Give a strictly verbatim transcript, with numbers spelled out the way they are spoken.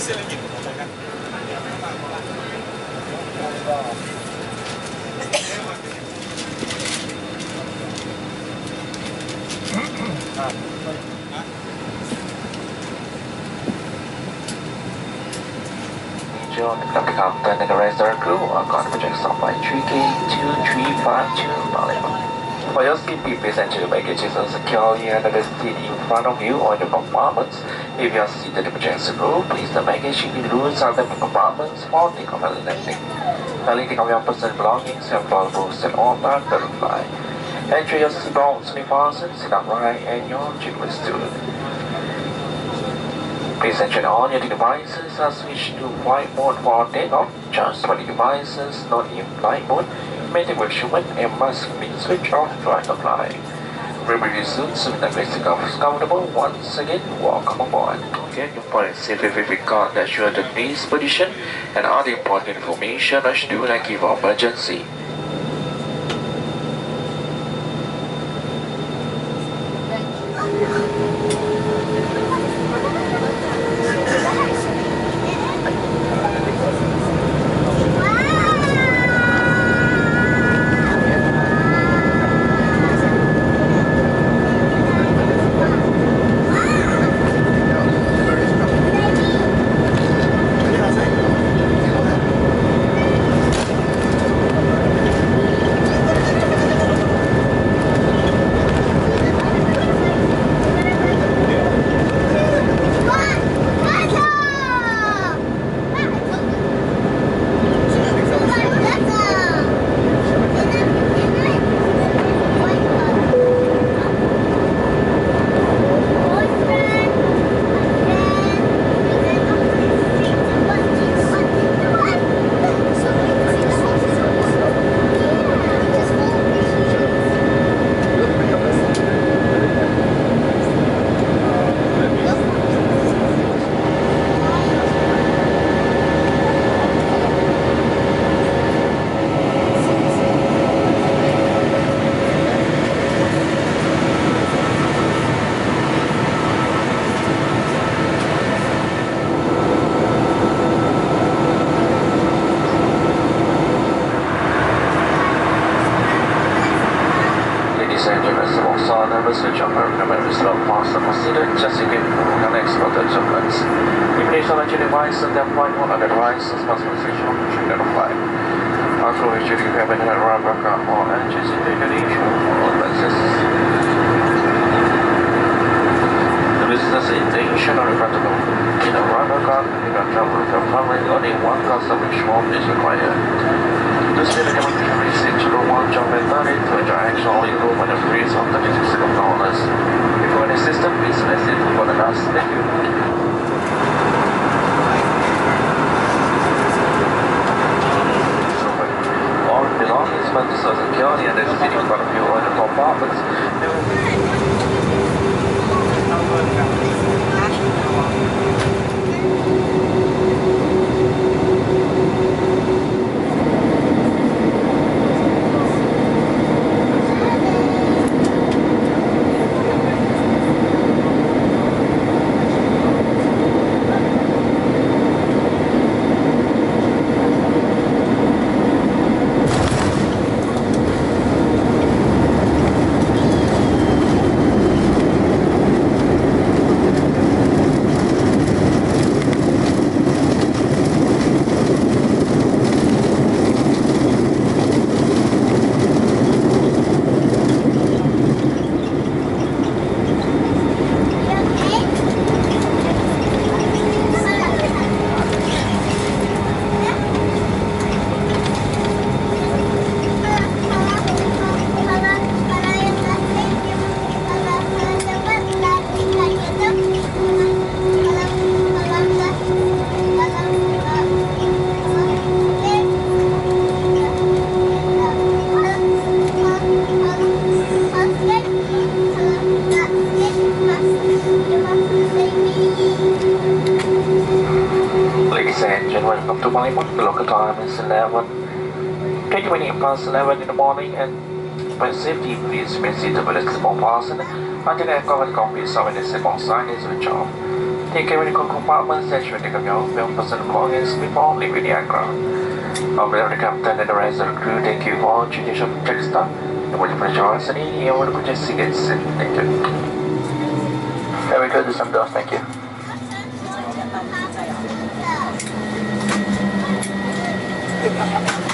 Kasih lagi kan. John kami kapten negara Racer Crew akan menuju sampai three K two three five two Malibu. For your seat, be patient to make it securely and the seat in front of you or the compartments. If you are seated in the projection room, please the baggage should be loose out of the compartments for takeoff and landing. The landing of your personal belongings have ball boots and all that the reply. Enter your seat belts and fasten, sit upright and your chin will stood. Please enter all your devices and switch to flight mode for takeoff. Just for the devices, not in flight mode. Meeting with human and must be switched off during the flight. We will resume soon and make yourself comfortable once again. Welcome aboard. Get your point scientific record that you are the base position and other important information as during a given emergency. Switch on permanent memory slot master consider just in case connects for the turbulence. If you need to device and then point one of the devices must be switched on during the flight. Also, if you have any around back up or engines in the issue for all lenses. The business intention are regrettable. In a rubber car, you can travel with your family, only one custom form is required. The same information received to the one jump and turn it to a direction only room and a freeze on the next second. Before any system is selected for the last thank you. twenty-one local time is eleven. twenty-one past eleven in the morning and by safety please visit the village support person until the aircraft copies of the support sign is switched off. Take care of the compartments and should take up your film personal belongings before leaving the aircraft. On behalf of the captain and the rest of the crew, thank you for judicial texter. I will apologize and I will put your tickets in. Thank you. And we could do some doors, thank you. Thank you.